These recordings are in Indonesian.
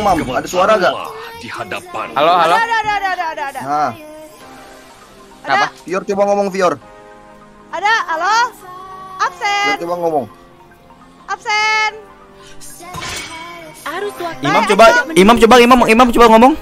Mam, ada suara gak? Halo, halo. Ada. Nah. Apa? Vior, coba ngomong, Vior. Ada, halo. Absen. Vior, coba ngomong. Absen. Imam coba, Imam coba ngomong.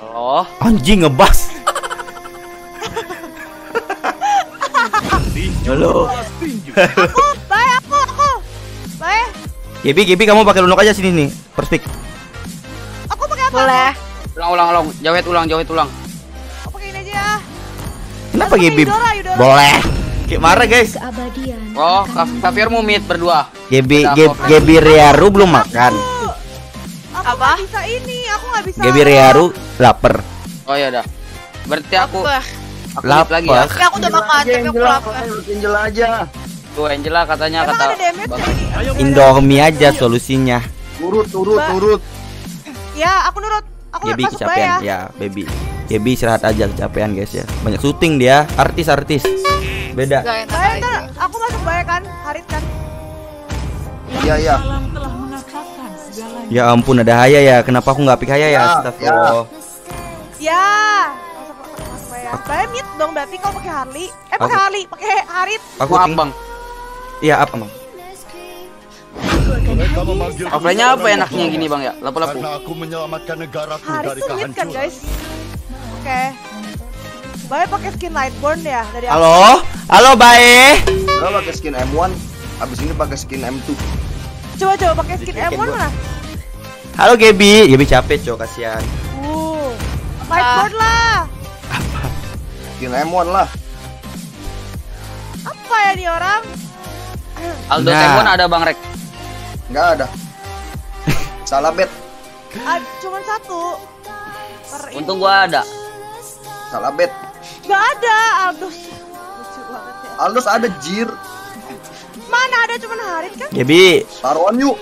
Halo. Anjing ngebas. Halo. Aku. Baik. Gibi, kamu pakai lunok aja sini nih, perspik. Aku pakai apa? Boleh. Ulang. Jawet ulang. Aku pakai ini aja ya. Kenapa Gibi? Boleh. Kayak marah, guys. Oh, Kafir mumit berdua. Gibi Riaru belum makan. Aku apa? Gak bisa ini, aku nggak bisa. Gibi Riaru lapar. Oh ya udah. Berarti aku lagi ya. Ya aku udah makan, tapi aku lapar. Angel aja. Tuh Angela katanya Indomie aja solusinya. Turut. Ya, aku nurut. Aku Gebi kecapean ya, baby. Gebi istirahat aja, kecapean guys ya. Banyak syuting dia, artis-artis. Beda. Saya aku masuk bayar kan, Harit kan. Iya. Ya ampun ada Haya ya. Kenapa aku nggak pick Haya ya? Astagfirullah. Ya. Saya mute dong berarti kau pakai Harley. Pakai Harley, pakai Harit. Aku ambang. Iya apa Bang? Offline-nya apa enaknya gini Bang ya? Lapu-lapu. Aku menyelamatkan negaraku dari kehancuran. Guys. Oke. Bae pakai skin Lightborn ya dari aku. Halo Bae. Gua pakai skin M1, habis ini pakai skin M2. Coba pakai skin M1 mana? Halo Gebi, Gebi capek coy, kasihan. Lightborn lah. Apa? Skin M1 lah. Apa ya nih orang? Aldo Tembon ada Bang Rek? Nggak ada. Salah bet. Cuman satu. Untung gua ada. Salah bet. Nggak ada Aldos. Aldos ada jir. Mana ada cuman Harit kan? Gebi. Taruhan yuk.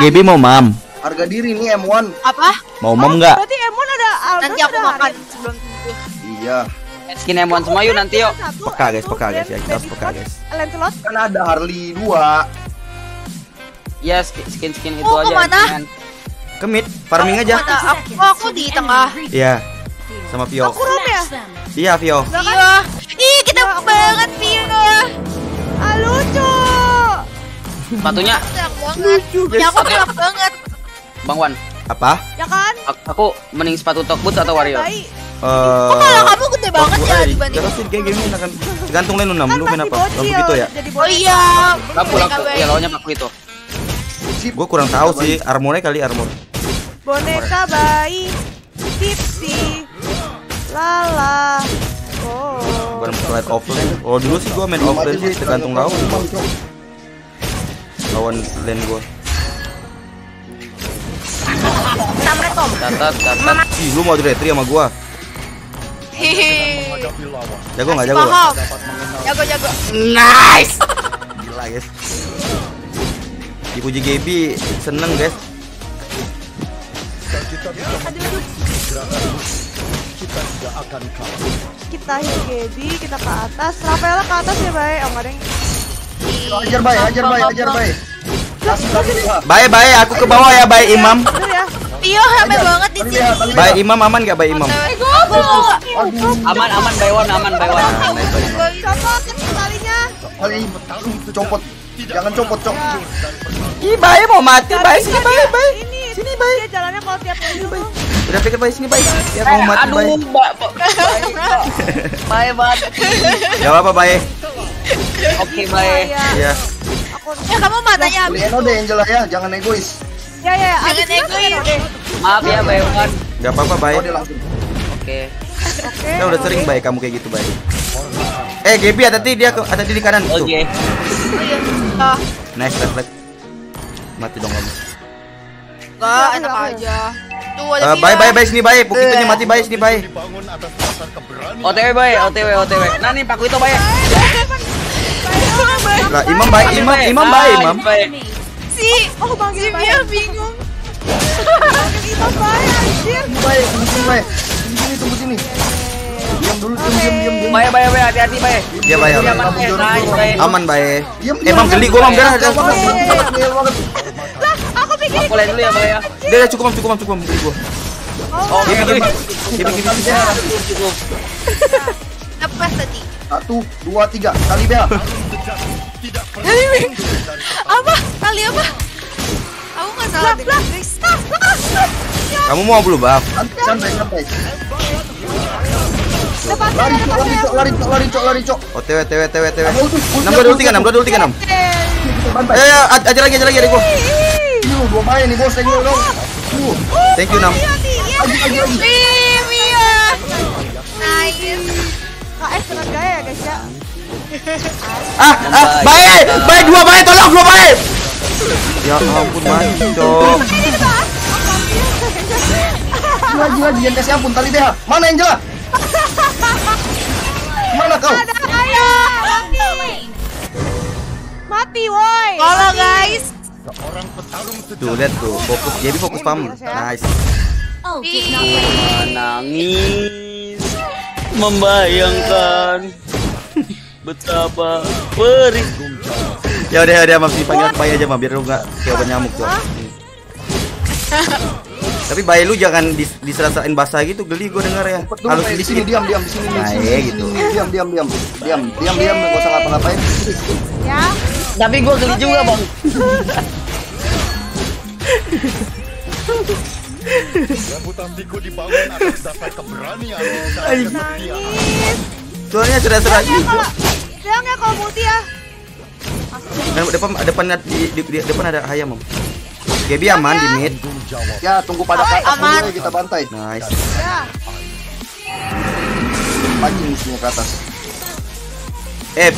Gebi mau mam. Harga diri nih M1. Apa? Mau mam nggak? Berarti M1 ada Aldos. Nanti aku makan sebelum itu. Iya. Skin M1 semua yuk nanti yuk. Peka guys ya, kita peka guys. Kan ada Harley 2. Ya skin itu aja. Ke mid, farming aja. Aku di tengah. Iya. Sama Vio. Aku roam ya? Iya, Vio. Ih, kita banget Vio. Ah lucu. Sepatunya lucu guys. Aku kelap banget. Bang Wan. Apa? Ya kan? Aku mending sepatu Top Boots atau Warrior. Oh, kalau kamu gede banget ya dibanding. Terus kayak gini akan gantung Lenun nam lu kenapa? Lalu gitu ya. Oh iya. Laku. Ya lawannya laku itu. Gue kurang tahu sih armornya kali armor. Boneka bayi tipsi lala. Oh. Bukan slide offline. Oh dulu sih gue main offline sih tergantung lawan lane gue. Samret Tom. Catat. Ih lu mau diretri sama gue. Jago nggak jago? Jago. Nice. Gila guys. Dipuji Gebi seneng guys. Kita hit Gebi, kita ke atas. Rafaela ke atas ya Bay. Oh nggak deng. Ajar Bay. Bay aku ke bawah ya Bay Imam. Iya, ramai banget di sini. Bay Imam aman gak Bay Imam? Aman Bay Wan. Copot talinya. Tali copot. Jangan copot. Ih, Bay mau mati, Bay. Sini Bay. Dia jalannya kalau tiap Bay. Udah pikir Bay sini Bay. Dia mau mati Bay. Aduh, Bay banget. Gak apa-apa Bay. Oke Bay. Iya. Ya kamu matanya habis. Leno deh Angela ya, jangan egois. Ya, jangan egois. Maaf ya Bay Wan. Gak apa-apa Bay. Oke. Nah, udah sering Bay kamu kayak gitu Bay. Gebi hati-hati dia ada di kanan. Oke. Nice refleks. Mati dong kamu. Enggak, enak aja. Tuh ada Bay. Bay sini Bay, pukitunya mati Bay sini Bay. OTW Bay, OTW. Nah nih Pak Kuito Bay. Lah Imam Bay. Si, si biar bingung. Imam Bay anjir. Bay. Tunggu sini. Diam dulu. Bay hati-hati Bay. Iya Bay. Aman Bay. Emang geli gua Mam darah. Lah, aku pikir Aku lain dulu ya, Bang ya. Udah cukup, gua. Oh, gini. Cukup. Apa tadi? 1, 2, 3. Kali bel. Apa? Kali apa? Aku enggak salah deh. Kamu mau belum, Bang? Sampai. Lari, cok. OTW. 62, 63, 62, 63, 6. Eh, aja lagi ada gua. Yo, gua main nih, bos. Thank you, dong. Thank you, Nam. KS dengan gaya ya, guys ya. Baik, dua, tolong gua, baik. Ya ampun, mancok. Lagi yang kasih ampun tadi deh. Mana yang jelas? Mana kau? Ayo, mati woi. Kalau guys, orang petarung tuh lihat tuh, fokus jadi fokus pam. Nice. Nangis membayangkan betapa perih. Ya udah Mam, panggil Pai aja Mam biar lu enggak kayak nyamuk tuh. Tapi bayi lu jangan diserasain basah gitu, geli gue denger ya. Harus di sini diam di sini. Nah, ya gitu. Diam, enggak usah ngapa-ngapain. Ya. Tapi gue geli juga, Bang. Rambutan tiku dibangun atas dasar keberanian. Soalnya cerah-cerah gitu. Bilang ya kalau multi ya. Depan ada ayam, Bang. Gebi aman di mid. Ya, tunggu pada kakak dulu kita bantai. Nice. Ya. Pancing musuhnya ke atas.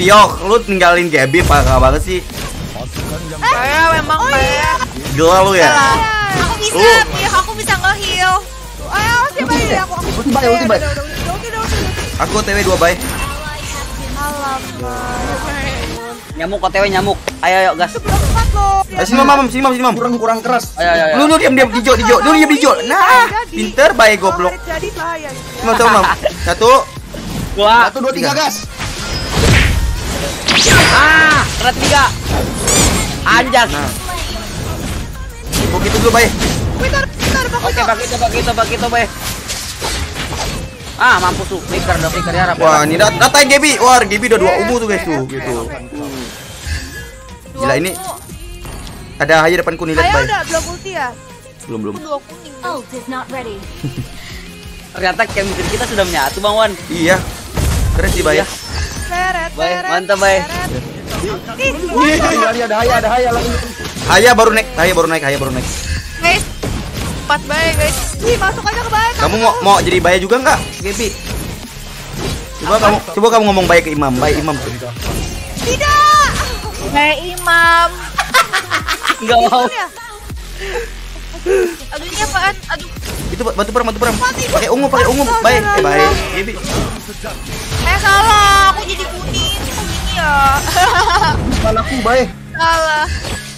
Vior, lu tinggalin Gebi parah banget sih. Saya memang gila lu ya. Aku bisa, Vior, aku bisa nge-heal. Ayo, siapa ini aku. Ulti bay. Aku TW 2 bay. Alamak. Nyamuk OTW nyamuk. Ayo gas. Sini mam. Kurang keras. Ayo. Lu diam hijau. Lu hijau. Nah, pinter bae goblok. Jadi bahaya. Mam. 1, 2, 3 gas. Kena 3. Anjas. Begitu dulu bae. Oke, kita bae. Mampus tuh. Mikir ya Arab. Wah, ini datang Gebi. Wah, Gebi udah 2 ubu tuh guys tuh gitu. Gila ini. Ada aja depanku nih lihat baik. Udah belum ulti ya? Belum. Ternyata chemistry kita sudah menyatu Bang Wan. Iya. Keren sih Bay. Baik, mantap Bay. Ada haya lagi. Haya baru naik. Guys, 4 bay guys. Masuk aja ke bay. Kamu mau jadi bay juga enggak, Gebi? Coba kamu ngomong bay ke Imam. Bay Imam. Tidak. Bay Imam. Enggak mau. Aduh ini apaan? Aduh. Itu batu perang. Pakai ungu. Baik. Gebi. Salah, aku jadi kuning. Gini ya. Salah aku, baik. Salah.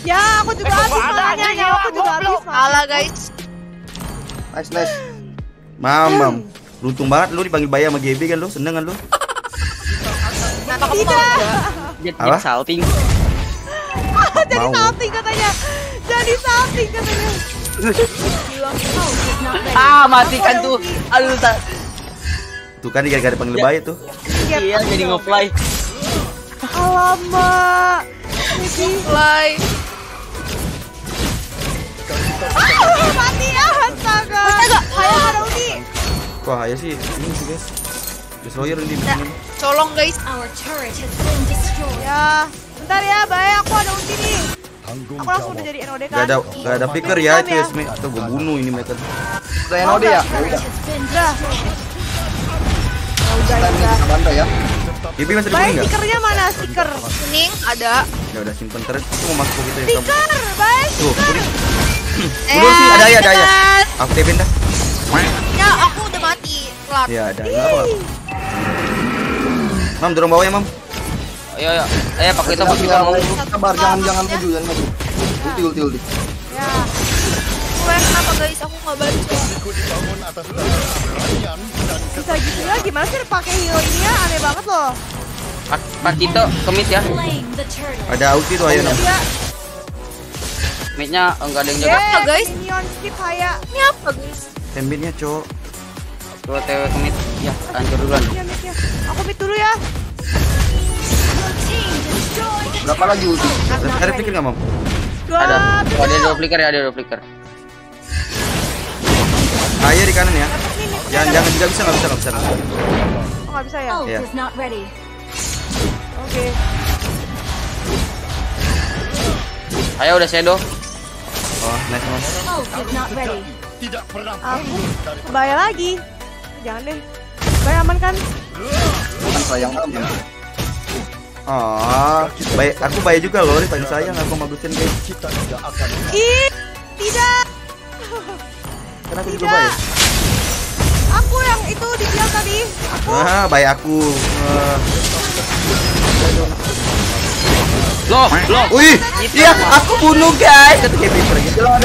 Ya, aku juga habis malahnya. Aku juga habis. Salah, guys. Nice. Mam. Beruntung banget lu dipanggil Bay sama Gebi kan lu? Seneng kan lu? Kenapa kamu mau? Salting. Jadi salting katanya. Matikan tuh. Aduh, tuh kan gara-gara panggil bayi tuh. Iya, jadi nge-fly. Alamak. Nge-fly. Mati ya, astaga. Hayah ada ulti. Wah, hayah sih. Ini sih, guys. Destroyer ini. Colong, guys. Ya. Bentar ya, Bay, aku ada ulti nih. Aku langsung udah jadi NOD kan. Gak ada picker ya itu ya. Atau gue bunuh ini method. Udah NOD ya? Udah. Bantai ya. Gebi masih di kuning gak? Bay, stickernya mana? Sticker kuning ada. Ya udah simpen terus. Itu mau masuk gitu ya. Sticker, Bay, sticker. Dulu sih ada ya. Aku tebin dah. Ya, aku udah mati. Telat. Ya, ada. Gak apa-apa. Mam, dorong bawah ya, Mam. Ayo. Pakai itu mau sabar jangan maju. Ulti. Ya. Kenapa guys? Aku enggak baca. Bisa gitu ya, gimana sih pakai hero ini ya? Aneh banget loh. Pak Tito, kemit ya. Ada ulti tuh ayo. Midnya enggak ada yang jaga. Apa guys? Minion skip haya. Ini apa guys? Midnya cok. Coba TW ke mid. Ya, hancur duluan. Aku mid dulu ya. Berapa lagi ulti? Ada flicker enggak, Mam? Ada. Oh, ada dua flicker ya, ada dua flicker. Haya di kanan ya. Jangan enggak bisa, enggak bisa, enggak bisa. Oh, enggak bisa ya? Iya. Oke. Ayo udah shadow. Oh, nice Mas. Tidak pernah. Aku bayar lagi. Jangan deh. Bayar aman kan? Bukan sayang aman. Oh, baik. Aku bayar juga loh, paling sayang aku magusin guys. Kita tidak akan. Ih, tidak. Kenapa aku juga bayar? Aku yang itu dibilang tadi. Aku. Ah, bayar aku. Loh, wih, iya aku bunuh guys. Ketika Viper gitu loh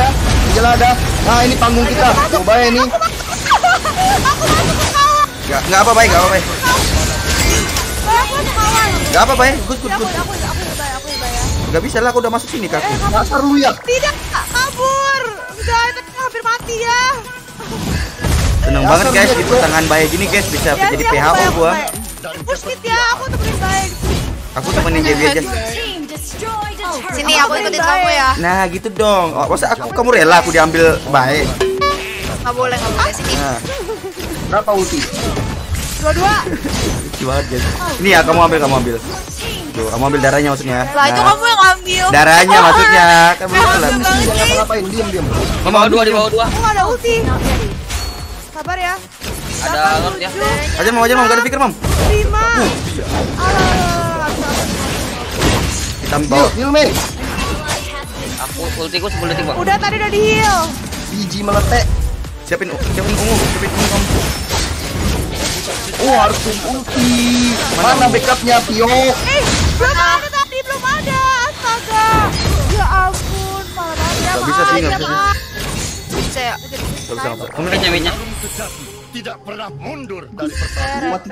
ada. Nah ini panggung kita, coba ini. Nggak apa baik, nggak apa baik. Nggak apa baik, Nggak bisa lah, aku udah masuk sini kaki. Pasar lu ya. Tidak, kabur. Udah, hampir mati ya. Seneng banget guys, itu tangan baik gini guys bisa jadi PHO gua. Push kit ya, aku temenin baik. Aku temenin Gebian aja. Sini aku ikutin kamu ya. Nah gitu dong. Oh, masa aku kamu rela aku diambil baik? Nggak boleh, nggak boleh sini. Nah. Berapa ulti? Dua-dua. Jual aja. Ini ya kamu ambil. Tuh, kamu ambil darahnya maksudnya. Lah itu kamu yang ambil. Darahnya maksudnya. Kamu salah. Ngapain? Diam. Mau dua di bawah dua. Enggak ada ulti. Sabar ya. Ada alert ya. Aja mau enggak ada pikir, Mam. 5. Tambah heal me. Aku ultiku 10 detik, Bang. Udah tadi udah di heal. Biji meletek. Siapin ungu. Oh, harus ulti. Mana backupnya Vior? Belum ada tadi, belum ada. Astaga. Ya ampun, malah enggak bisa tinggal. Bisa. Kemudian nyaminya. Tidak pernah mundur dari pertarungan.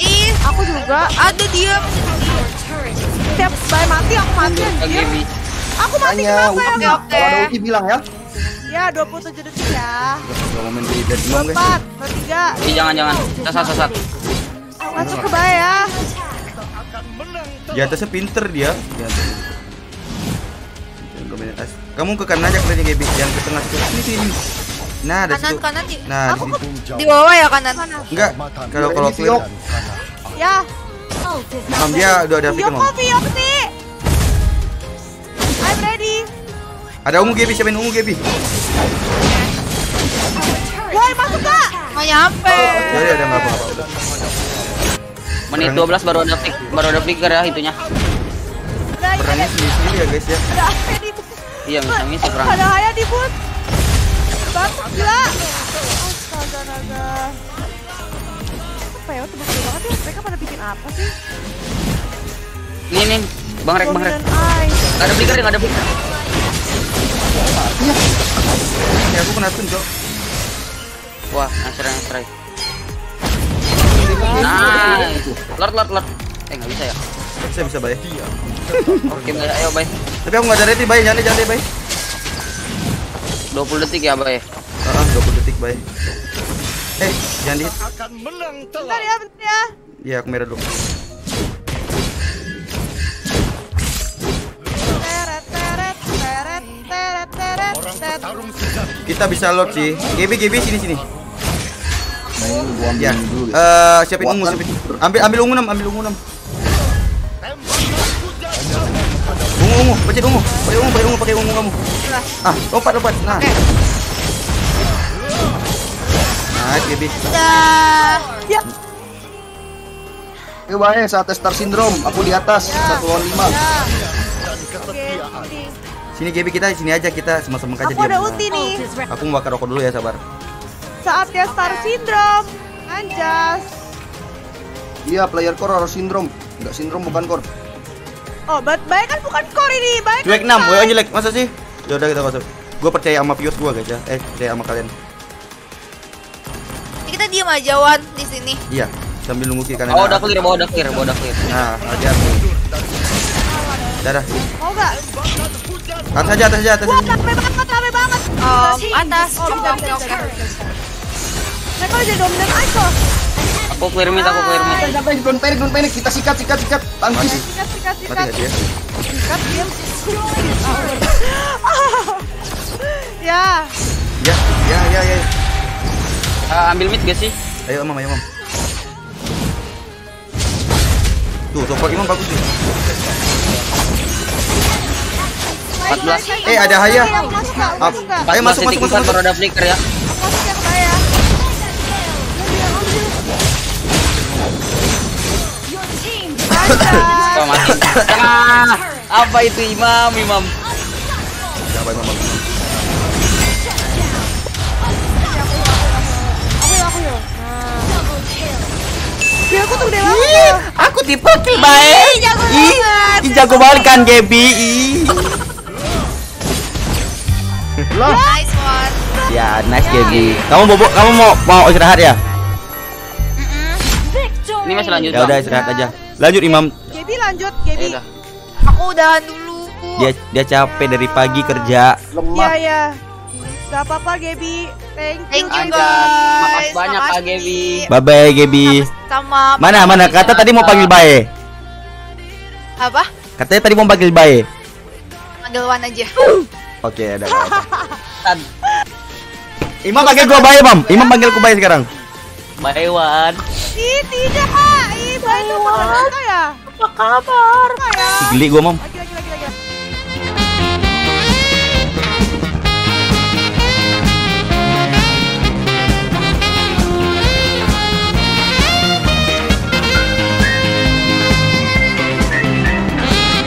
Ih, aku juga. Ada dia. Setiap bay mati aku mati. Aku mati kenapa ya? Oke. Kalau ada ulti bilang ya. Ya 27 detik ya. Kalau main di dead dong guys. 4, 3. Jangan. Sasat. Masuk ke bay ya. Di atasnya pinter dia. Kamu ke kanan aja kalian Gebi, yang ke tengah sini. Nah, ada situ. Kanan. Nah, di bawah ya kanan. Enggak. Kalau clear. Ya. Mam dia udah ada pick Mam. I'm ready. Ada ungu Gebi, siapain ungu Gebi. Woi, masuk enggak? Enggak nyampe. Ya udah enggak apa-apa. Menit 12 baru ada flicker ya itunya. Perannya sendiri ya guys ya. Iya, misalnya sih perang. Ada Haya di boot. Batuk gila. Astaga naga. Apa ya? Tebak-tebak banget ya. Mereka pada bikin apa sih? Ini Bang Rek. Enggak ada flicker. Iya. Ya aku kena stun, Cok. Wah, nasrek. Nah. Lord. Enggak bisa ya. Bisa baik. Oke, ayo baik. Tapi aku enggak ada reti baik, jangan deh baik. 20 detik ya, Bay. Sekarang 20 detik, Bay. Jangan di. Akan menang telah. Bentar ya. Iya, aku merah dulu. Kita bisa load sih. Gebi sini. Ya. Siapin ungu, siapin. Ambil ungu 6. Ungu, pecet ungu. Pakai ungu kamu. Ah, lompat. Nah. Nah, Gebi. Ya. Ayo Bay, saat star syndrome, aku di atas 1-5. Sini Gebi kita sini aja kita sama-sama aja dia. Aku ada ulti nih. Aku mau bakar rokok dulu ya, sabar. Saatnya star syndrome. Anjas. Iya, player core harus syndrome. Enggak syndrome bukan core. Oh, baik kan bukan skor ini, baik. Jelek 6, WO jelek. Masa sih? Ya udah kita kosong. Gua percaya sama Vior gua guys ya. Percaya sama kalian. Ini kita diam aja Wan di sini. Iya, sambil nunggu kiri kanan. Oh, udah clear, bawah udah clear. Nah, hati-hati. Dadah. Oh, enggak. Atas aja. Rame banget. Atas. Oke. Mereka udah dominan aja. Aku clear mid. Jangan panik, kita sikat. Tangkis. Sikat dia. Ya. Ambil mid gak sih? Ayo, Mam. Tuh, support Imam bagus sih. 14. Ada Haya. Ayo masuk. Ada flicker ya. Apa itu Imam? Siapa Imam? Aku tipe kill baik. Jago banget kan Gebi. Nice one. Ya, nice Gebi. Kamu mau istirahat ya? Ini masih lanjut. Ya udah istirahat aja. Lanjut Imam. Gebi lanjut. Aku udahan dulu. Dia capek dari pagi kerja. Lemah. Iya. Gak apa-apa Gebi. Thank you guys. Makasih banyak Pak Gebi. Bye bye Gebi. Mana kata tadi mau panggil Bae. Apa? Katanya tadi mau panggil Bae. Panggil Wan aja. Oke, ada. Imam panggil gua Bae, Mam. Imam panggil gua Bae sekarang. Bae Wan. Tidak, Bae itu ya? Apa kabar? Geli gua, Mam.